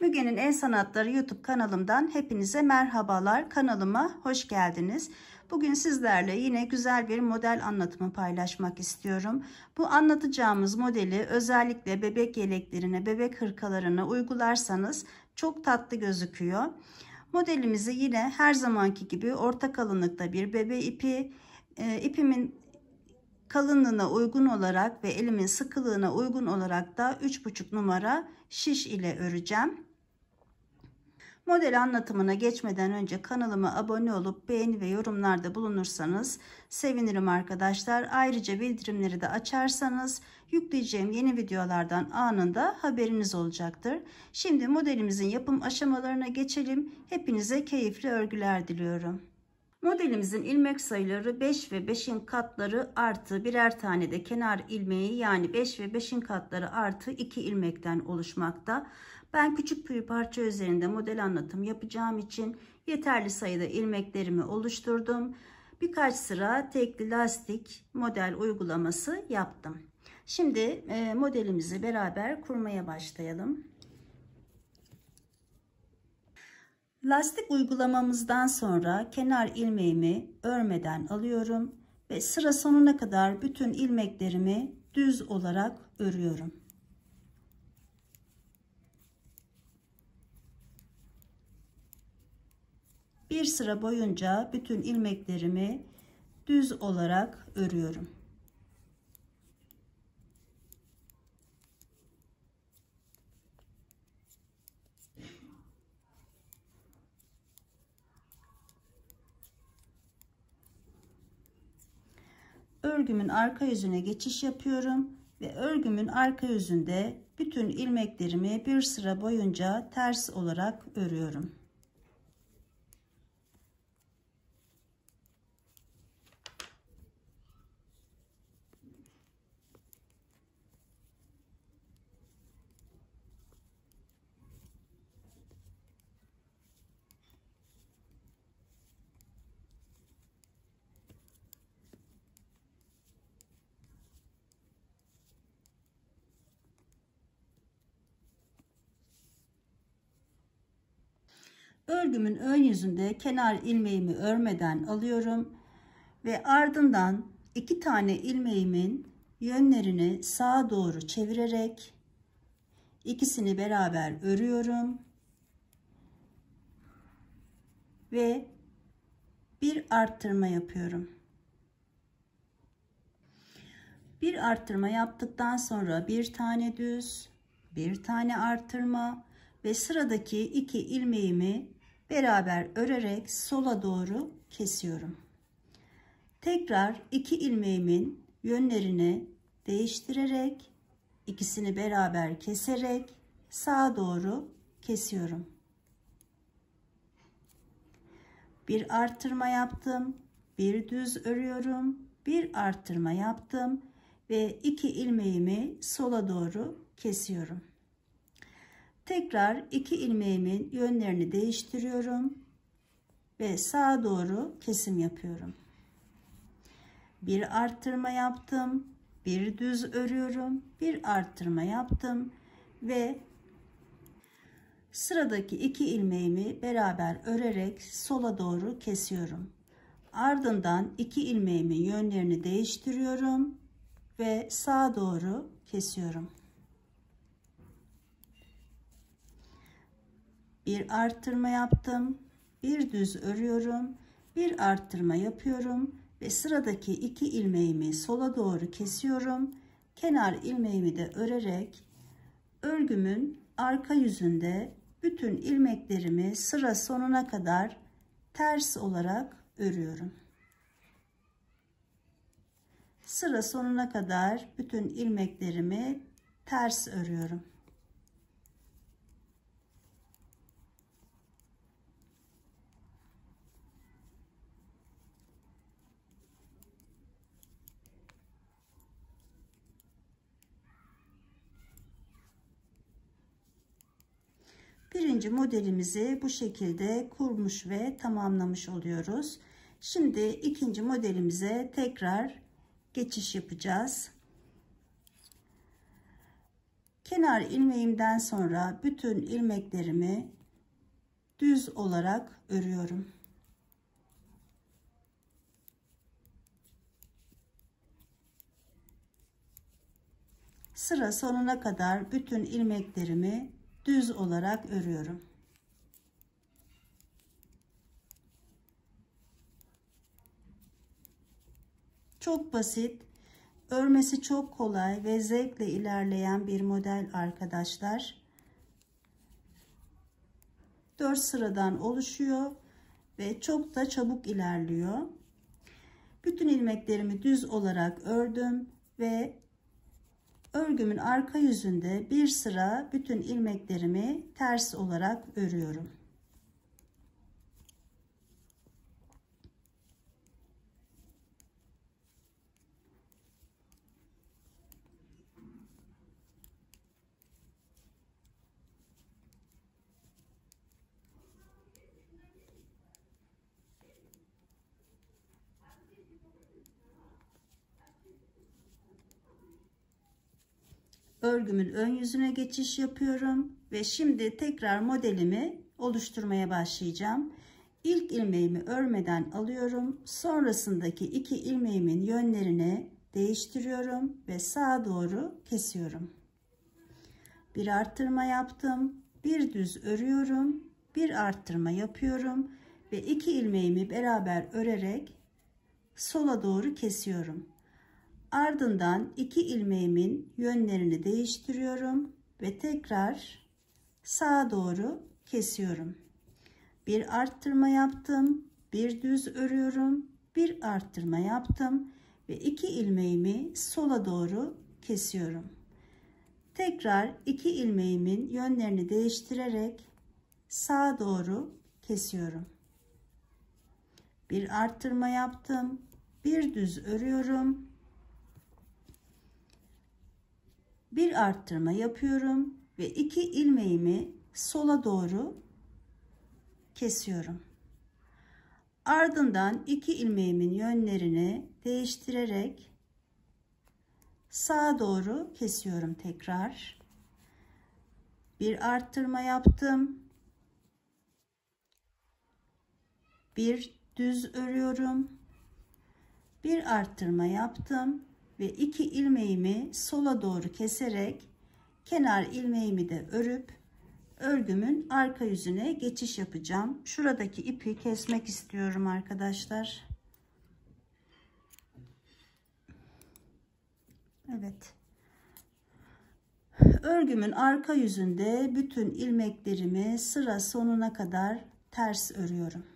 Müge'nin El Sanatları YouTube kanalımdan hepinize merhabalar. Kanalıma hoş geldiniz. Bugün sizlerle yine güzel bir model anlatımı paylaşmak istiyorum. Bu anlatacağımız modeli özellikle bebek yeleklerine, bebek hırkalarına uygularsanız çok tatlı gözüküyor. Modelimizi yine her zamanki gibi orta kalınlıkta bir bebe ipi, ipimin kalınlığına uygun olarak ve elimin sıkılığına uygun olarak da 3,5 numara şiş ile öreceğim. Model anlatımına geçmeden önce kanalıma abone olup beğeni ve yorumlarda bulunursanız sevinirim arkadaşlar. Ayrıca bildirimleri de açarsanız yükleyeceğim yeni videolardan anında haberiniz olacaktır. Şimdi modelimizin yapım aşamalarına geçelim. Hepinize keyifli örgüler diliyorum. Modelimizin ilmek sayıları 5 ve 5'in katları artı birer tane de kenar ilmeği, yani 5 ve 5'in katları artı 2 ilmekten oluşmakta. Ben küçük bir parça üzerinde model anlatım yapacağım için yeterli sayıda ilmeklerimi oluşturdum. Birkaç sıra tekli lastik model uygulaması yaptım. Şimdi modelimizi beraber kurmaya başlayalım. Lastik uygulamamızdan sonra kenar ilmeğimi örmeden alıyorum ve sıra sonuna kadar bütün ilmeklerimi düz olarak örüyorum. Bir sıra boyunca bütün ilmeklerimi düz olarak örüyorum. Örgümün arka yüzüne geçiş yapıyorum ve örgümün arka yüzünde bütün ilmeklerimi bir sıra boyunca ters olarak örüyorum. Örgümün ön yüzünde kenar ilmeğimi örmeden alıyorum ve ardından 2 tane ilmeğimin yönlerini sağa doğru çevirerek ikisini beraber örüyorum ve bir arttırma yapıyorum. Bir arttırma yaptıktan sonra bir tane düz, bir tane arttırma ve sıradaki 2 ilmeğimi beraber örerek sola doğru kesiyorum. Tekrar 2 ilmeğimin yönlerini değiştirerek ikisini beraber keserek sağa doğru kesiyorum. Bir artırma yaptım, bir düz örüyorum, bir artırma yaptım ve 2 ilmeğimi sola doğru kesiyorum. Tekrar 2 ilmeğimin yönlerini değiştiriyorum ve sağa doğru kesim yapıyorum. Bir arttırma yaptım, bir düz örüyorum, bir arttırma yaptım ve sıradaki 2 ilmeğimi beraber örerek sola doğru kesiyorum. Ardından 2 ilmeğimin yönlerini değiştiriyorum ve sağa doğru kesiyorum. Bir artırma yaptım, bir düz örüyorum, bir artırma yapıyorum ve sıradaki 2 ilmeğimi sola doğru kesiyorum. Kenar ilmeğimi de örerek örgümün arka yüzünde bütün ilmeklerimi sıra sonuna kadar ters olarak örüyorum. Sıra sonuna kadar bütün ilmeklerimi ters örüyorum. Birinci modelimizi bu şekilde kurmuş ve tamamlamış oluyoruz. Şimdi ikinci modelimize tekrar geçiş yapacağız. Kenar ilmeğimden sonra bütün ilmeklerimi düz olarak örüyorum. Sıra sonuna kadar bütün ilmeklerimi düz olarak örüyorum. Çok basit, örmesi çok kolay ve zevkle ilerleyen bir model arkadaşlar. 4 sıradan oluşuyor ve çok da çabuk ilerliyor. Bütün ilmeklerimi düz olarak ördüm ve örgümün arka yüzünde bir sıra bütün ilmeklerimi ters olarak örüyorum. Örgümün ön yüzüne geçiş yapıyorum ve şimdi tekrar modelimi oluşturmaya başlayacağım. İlk ilmeğimi örmeden alıyorum. Sonrasındaki iki ilmeğimin yönlerini değiştiriyorum ve sağa doğru kesiyorum. Bir artırma yaptım. Bir düz örüyorum. Bir artırma yapıyorum ve iki ilmeğimi beraber örerek sola doğru kesiyorum. Ardından iki ilmeğimin yönlerini değiştiriyorum ve tekrar sağa doğru kesiyorum. Bir arttırma yaptım, bir düz örüyorum, bir arttırma yaptım ve iki ilmeğimi sola doğru kesiyorum. Tekrar iki ilmeğimin yönlerini değiştirerek sağa doğru kesiyorum. Bir arttırma yaptım, bir düz örüyorum. Bir arttırma yapıyorum ve iki ilmeğimi sola doğru kesiyorum. Ardından iki ilmeğimin yönlerini değiştirerek sağa doğru kesiyorum tekrar. Bir arttırma yaptım. Bir düz örüyorum. Bir arttırma yaptım. Ve iki ilmeğimi sola doğru keserek kenar ilmeğimi de örüp örgümün arka yüzüne geçiş yapacağım. Şuradaki ipi kesmek istiyorum arkadaşlar. Evet. Örgümün arka yüzünde bütün ilmeklerimi sıra sonuna kadar ters örüyorum.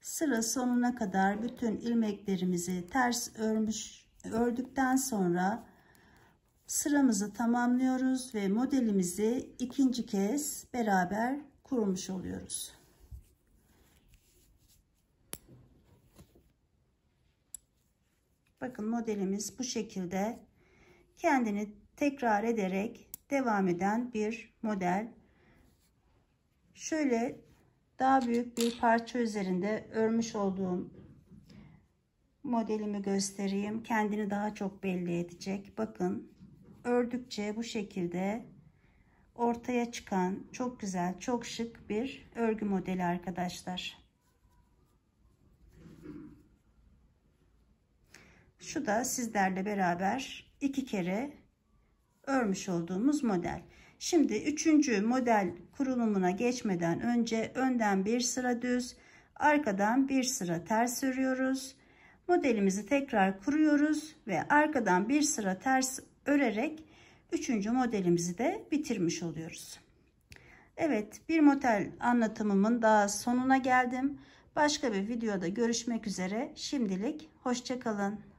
Sıra sonuna kadar bütün ilmeklerimizi ters ördükten sonra sıramızı tamamlıyoruz ve modelimizi ikinci kez beraber kurmuş oluyoruz. Bakın modelimiz bu şekilde kendini tekrar ederek devam eden bir model. Şöyle daha büyük bir parça üzerinde örmüş olduğum modelimi göstereyim. Kendini daha çok belli edecek. Bakın ördükçe bu şekilde ortaya çıkan çok güzel, çok şık bir örgü modeli arkadaşlar. Şu da sizlerle beraber iki kere örmüş olduğumuz model. Şimdi üçüncü model kurulumuna geçmeden önce önden bir sıra düz, arkadan bir sıra ters örüyoruz. Modelimizi tekrar kuruyoruz ve arkadan bir sıra ters örerek üçüncü modelimizi de bitirmiş oluyoruz. Evet, bir model anlatımımın daha sonuna geldim. Başka bir videoda görüşmek üzere. Şimdilik hoşça kalın.